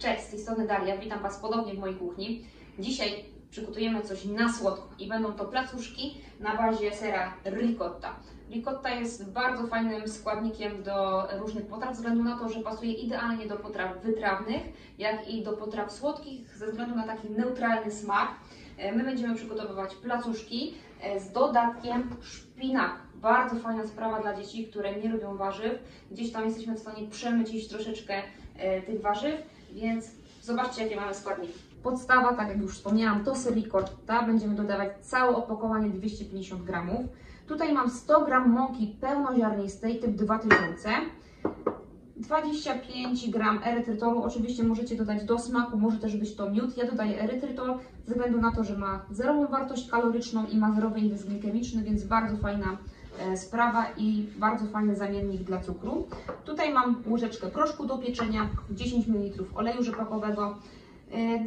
Cześć, z tej strony Daria, witam Was podobnie w mojej kuchni. Dzisiaj przygotujemy coś na słodko i będą to placuszki na bazie sera ricotta. Ricotta jest bardzo fajnym składnikiem do różnych potraw, ze względu na to, że pasuje idealnie do potraw wytrawnych, jak i do potraw słodkich, ze względu na taki neutralny smak. My będziemy przygotowywać placuszki z dodatkiem szpinaku. Bardzo fajna sprawa dla dzieci, które nie lubią warzyw. Gdzieś tam jesteśmy w stanie przemycić troszeczkę tych warzyw, więc zobaczcie, jakie mamy składniki. Podstawa, tak jak już wspomniałam, to ser ricotta. Będziemy dodawać całe opakowanie 250 g. Tutaj mam 100 g mąki pełnoziarnistej typ 2000, 25 g erytrytolu, oczywiście możecie dodać do smaku, może też być to miód. Ja dodaję erytrytol ze względu na to, że ma zerową wartość kaloryczną i ma zerowy indeks glikemiczny, więc bardzo fajna sprawa i bardzo fajny zamiennik dla cukru. Tutaj mam łyżeczkę proszku do pieczenia, 10 ml oleju rzepakowego,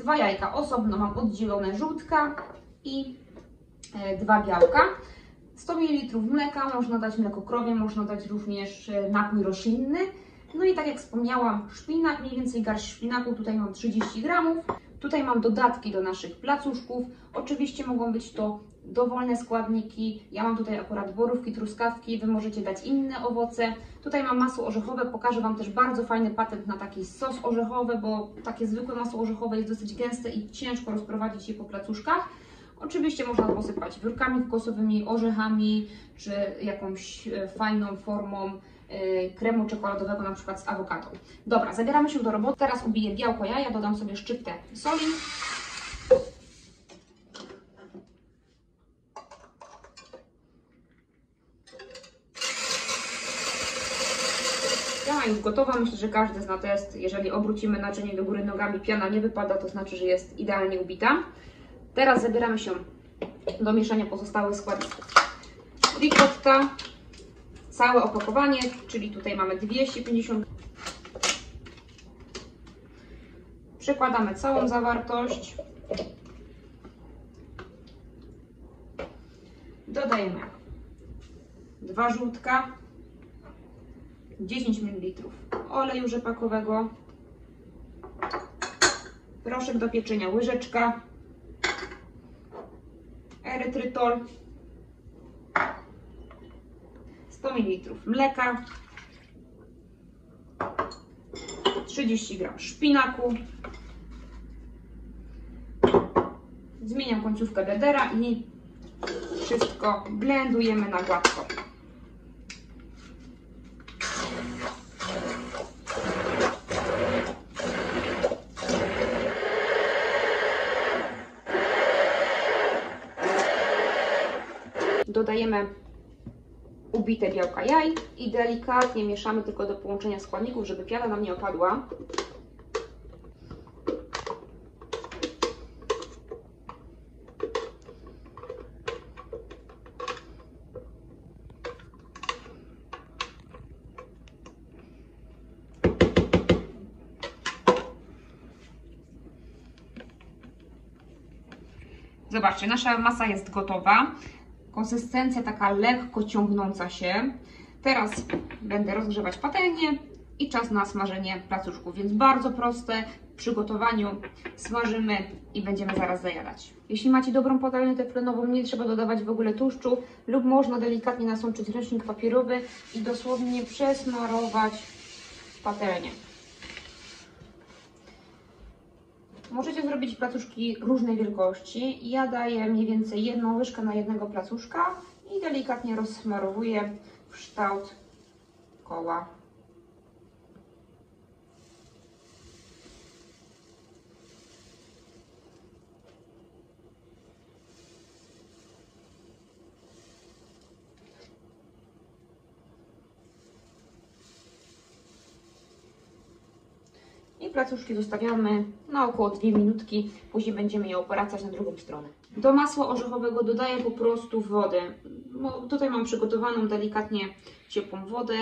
2 jajka osobno mam oddzielone żółtka i 2 białka. 100 ml mleka, można dać mleko krowie, można dać również napój roślinny. No i tak jak wspomniałam, szpinak, mniej więcej garść szpinaku, tutaj mam 30 g. Tutaj mam dodatki do naszych placuszków, oczywiście mogą być to dowolne składniki, ja mam tutaj akurat borówki, truskawki, Wy możecie dać inne owoce. Tutaj mam masło orzechowe, pokażę Wam też bardzo fajny patent na taki sos orzechowy, bo takie zwykłe masło orzechowe jest dosyć gęste i ciężko rozprowadzić je po placuszkach. Oczywiście można posypać wiórkami kokosowymi, orzechami, czy jakąś fajną formą kremu czekoladowego, na przykład z awokadą. Dobra, zabieramy się do roboty. Teraz ubiję białko jaja, dodam sobie szczyptę soli. Piana już gotowa, myślę, że każdy zna test. Jeżeli obrócimy naczynie do góry nogami, piana nie wypada, to znaczy, że jest idealnie ubita. Teraz zabieramy się do mieszania pozostałych składników. Ricotta, całe opakowanie, czyli tutaj mamy 250 g. Przekładamy całą zawartość. Dodajemy 2 żółtka, 10 ml oleju rzepakowego, proszek do pieczenia łyżeczka, erytrytol, 100 ml mleka, 30 g szpinaku. Zmieniam końcówkę bledera i wszystko blendujemy na gładko. Dodajemy ubite białka jaj i delikatnie mieszamy tylko do połączenia składników, żeby piana nam nie opadła. Zobaczcie, nasza masa jest gotowa. Konsystencja taka lekko ciągnąca się. Teraz będę rozgrzewać patelnię i czas na smażenie placuszków. Więc bardzo proste w przygotowaniu. Smażymy i będziemy zaraz zajadać. Jeśli macie dobrą patelnię teflonową, nie trzeba dodawać w ogóle tłuszczu lub można delikatnie nasączyć ręcznik papierowy i dosłownie przesmarować patelnię. Możecie zrobić placuszki różnej wielkości. Ja daję mniej więcej 1 łyżkę na jednego placuszka i delikatnie rozsmarowuję w kształt koła. Placuszki zostawiamy na około 2 minutki, później będziemy je obracać na drugą stronę. Do masła orzechowego dodaję po prostu wodę. Tutaj mam przygotowaną delikatnie ciepłą wodę.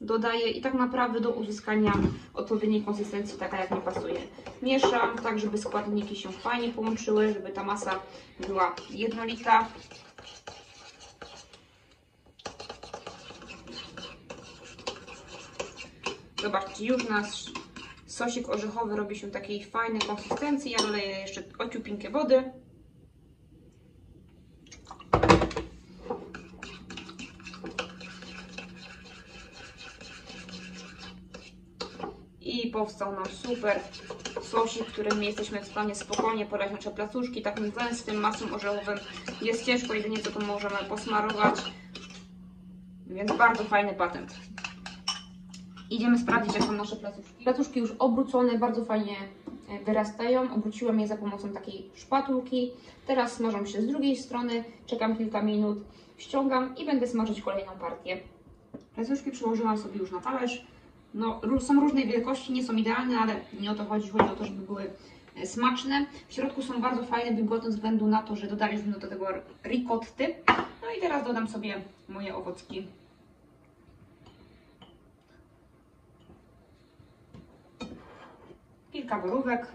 Dodaję i tak naprawdę do uzyskania odpowiedniej konsystencji, taka jak mi pasuje. Mieszam tak, żeby składniki się fajnie połączyły, żeby ta masa była jednolita. Zobaczcie, już nasz Sosik orzechowy robi się takiej fajnej konsystencji. Ja doleję jeszcze ociupinkę wody. I powstał nam super sosik, którym jesteśmy w stanie spokojnie podać nasze placuszki. Takim gęstym, masłem orzechowym jest ciężko, jedynie co to możemy posmarować. Więc bardzo fajny patent. Idziemy sprawdzić, jak są nasze placuszki. Placuszki już obrócone, bardzo fajnie wyrastają. Obróciłam je za pomocą takiej szpatułki. Teraz smażą się z drugiej strony, czekam kilka minut, ściągam i będę smażyć kolejną partię. Placuszki przyłożyłam sobie już na talerz. No, są różnej wielkości, nie są idealne, ale nie o to chodzi. Chodzi o to, żeby były smaczne. W środku są bardzo fajne, wilgotne, ze względu na to, że dodaliśmy do tego ricotty. No i teraz dodam sobie moje owocki. Kilka borówek.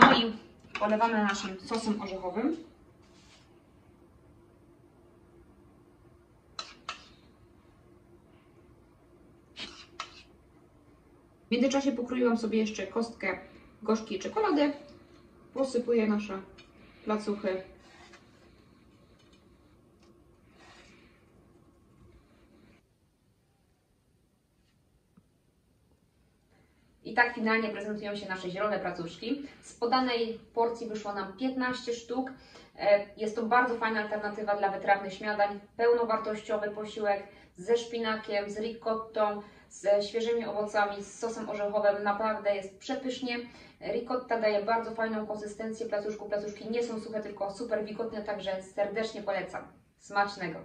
No i polewamy naszym sosem orzechowym. W międzyczasie pokroiłam sobie jeszcze kostkę gorzkiej czekolady. Posypuję nasze placuchy. I tak finalnie prezentują się nasze zielone placuszki. Z podanej porcji wyszło nam 15 sztuk. Jest to bardzo fajna alternatywa dla wytrawnych śniadań. Pełnowartościowy posiłek ze szpinakiem, z ricottą, z świeżymi owocami, z sosem orzechowym. Naprawdę jest przepysznie. Ricotta daje bardzo fajną konsystencję placuszku. Placuszki nie są suche, tylko super wilgotne, także serdecznie polecam. Smacznego!